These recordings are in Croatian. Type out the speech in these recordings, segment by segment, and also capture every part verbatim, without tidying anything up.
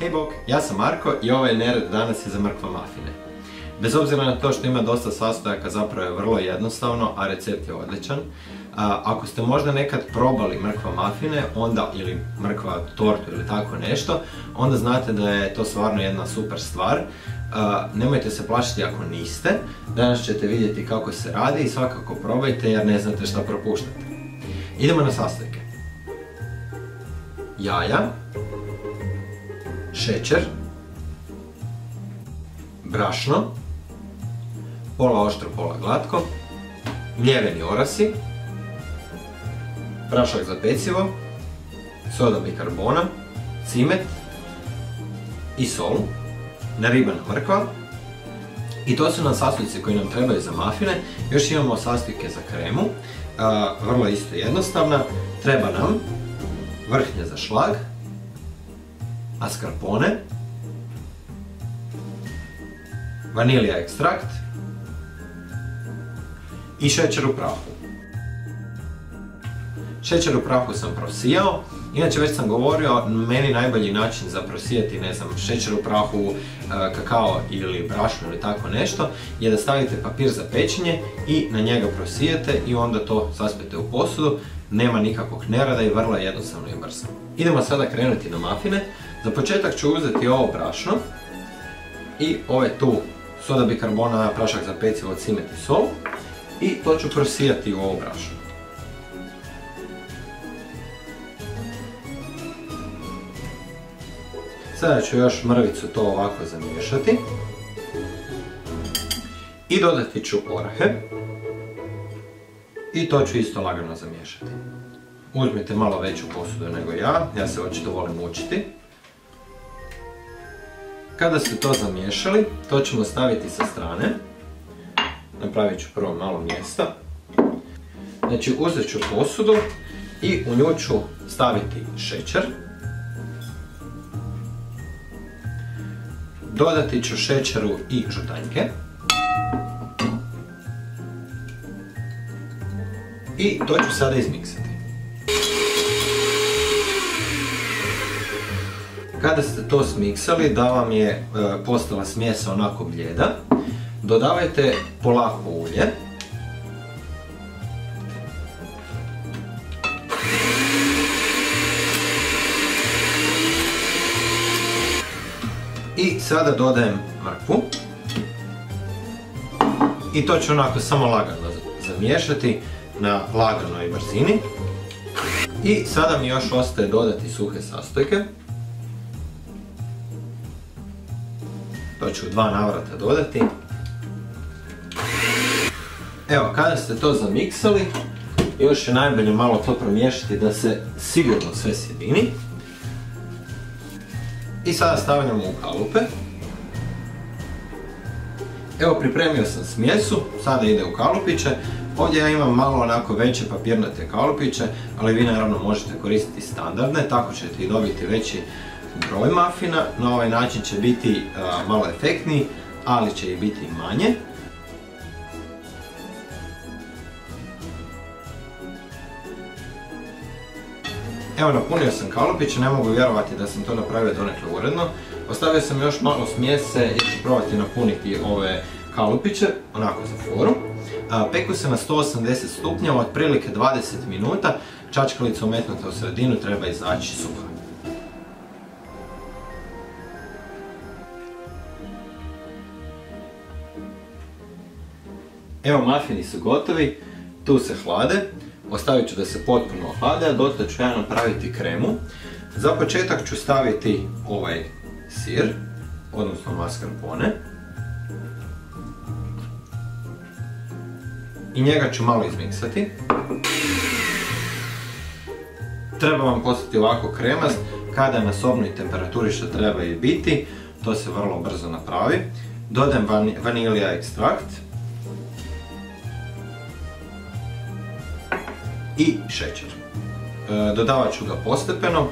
Hej Bok, ja sam Marko i ovaj nered danas je za mrkva mafine. Bez obzira na to što ima dosta sastojaka, zapravo je vrlo jednostavno, a recept je odličan. Ako ste možda nekad probali mrkva mafine, onda, ili mrkva tortu ili tako nešto, onda znate da je to stvarno jedna super stvar. Nemojte se plašiti ako niste, danas ćete vidjeti kako se radi i svakako probajte jer ne znate šta propuštate. Idemo na sastojke. Jaja, šećer, brašno, pola oštro, pola glatko, mljeveni orasi, prašak za pecivo, soda bikarbona, cimet i sol, naribana mrkva. I to su nam sastojci koji nam trebaju za mafine. Još imamo sastojke za kremu, vrlo isto jednostavna. Treba nam vrhnja za šlag, mascarpone, vanilija ekstrakt i šećer u prahu. Šećer u prahu sam prosijao, inače već sam govorio, meni najbolji način za prosijati, ne znam, šećer u prahu, kakao ili brašno ili tako nešto, je da stavite papir za pečenje i na njega prosijete i onda to saspete u posudu. Nema nikakvog nerada i vrlo jednostavno i brzo. Idemo sada krenuti na mafine. Za početak ću uzeti ovo brašno i ove tu soda bikarbona, prašak za pecivo, cimet i sol i to ću prosijati u ovo brašno. Sada ću još mrvicu to ovako zamiješati i dodati ću orahe. I to ću isto lagano zamiješati. Uzmite malo veću posudu nego ja, ja se očito volim učiti. Kada ste to zamiješali, to ćemo staviti sa strane. Napravit ću prvo malo mjesta. Znači uzet ću posudu i u nju ću staviti šećer. Dodati ću šećeru i žutanjke. I to ću sada izmiksati. Kada ste to smiksali, da vam je postala smjesa onako bljeda, dodavajte polako ulje. I sada dodajem mrkvu. I to ću onako samo lagano zamiješati na laganoj brzini. I sada mi još ostaje dodati suhe sastojke. To ću u dva navrata dodati. Evo, kada ste to zamiksali, još je najbolje malo to promiješati da se sigurno sve sjedini. I sada stavljamo u kalupe. Evo, pripremio sam smjesu, sada ide u kalupiće. Ovdje ja imam malo onako veće papirnate kalupiće, ali vi naravno možete koristiti standardne, tako ćete i dobiti veći broj mafina. Na ovaj način će biti malo efektniji, ali će i biti manje. Evo, napunio sam kalupiće, ne mogu vjerovati da sam to napravio donekle uredno. Ostavio sam još malo smjese jer ću probati napuniti ove kalupiće, onako za foru. Peku se na sto osamdeset stupnjeva, otprilike dvadeset minuta, čačkalica umetnuta u sredinu, treba izaći suha. Evo, mafini su gotovi, tu se hlade, ostavit ću da se potpuno ohlade, a dotle ću ja napraviti kremu. Za početak ću staviti ovaj sir, odnosno mascarpone. I njega ću malo izmiksati. Treba vam postati ovako kremast kada na sobnoj temperaturi, što treba i biti, to se vrlo brzo napravi. Dodam vanilija ekstrakt i šećer. Dodavat ću ga postepeno.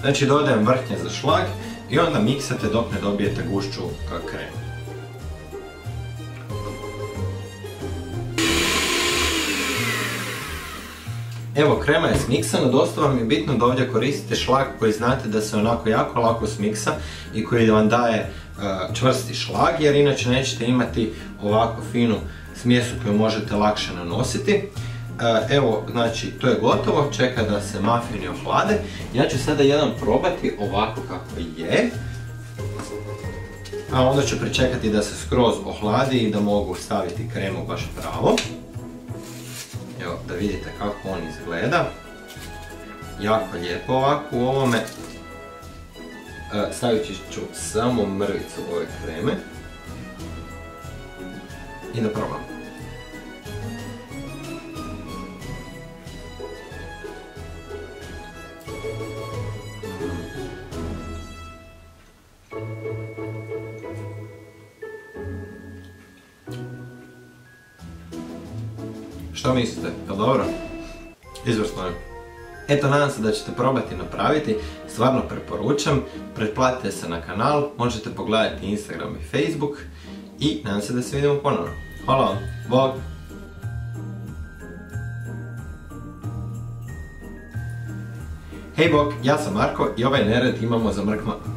Znači dodajem vrhnje za šlag i onda miksate dok ne dobijete gušću kremu. Evo, krema je smiksana, dosta vam je bitno da ovdje koristite šlag koji znate da se onako jako lako smiksa i koji vam daje čvrsti šlag, jer inače nećete imati ovako finu smjesu koju možete lakše nanositi. Evo, znači, to je gotovo, čeka da se mafini ohlade. Ja ću sada jedan probati ovako kako je, a onda ću pričekati da se skroz ohladi i da mogu staviti kremu baš pravo. Evo, da vidite kako on izgleda. Jako lijepo ovako u ovome. Stavit ću samo mrvicu ove kreme. I da probam. Šta mislite, je li dobro? Izvrsno je. Eto, nadam se da ćete probati napraviti, stvarno preporučam, pretplatite se na kanal, možete pogledati Instagram i Facebook i nadam se da se vidimo ponovno. Hvala vam, bok! Hej bok, ja sam Marko i ovaj nered imamo za mrkma.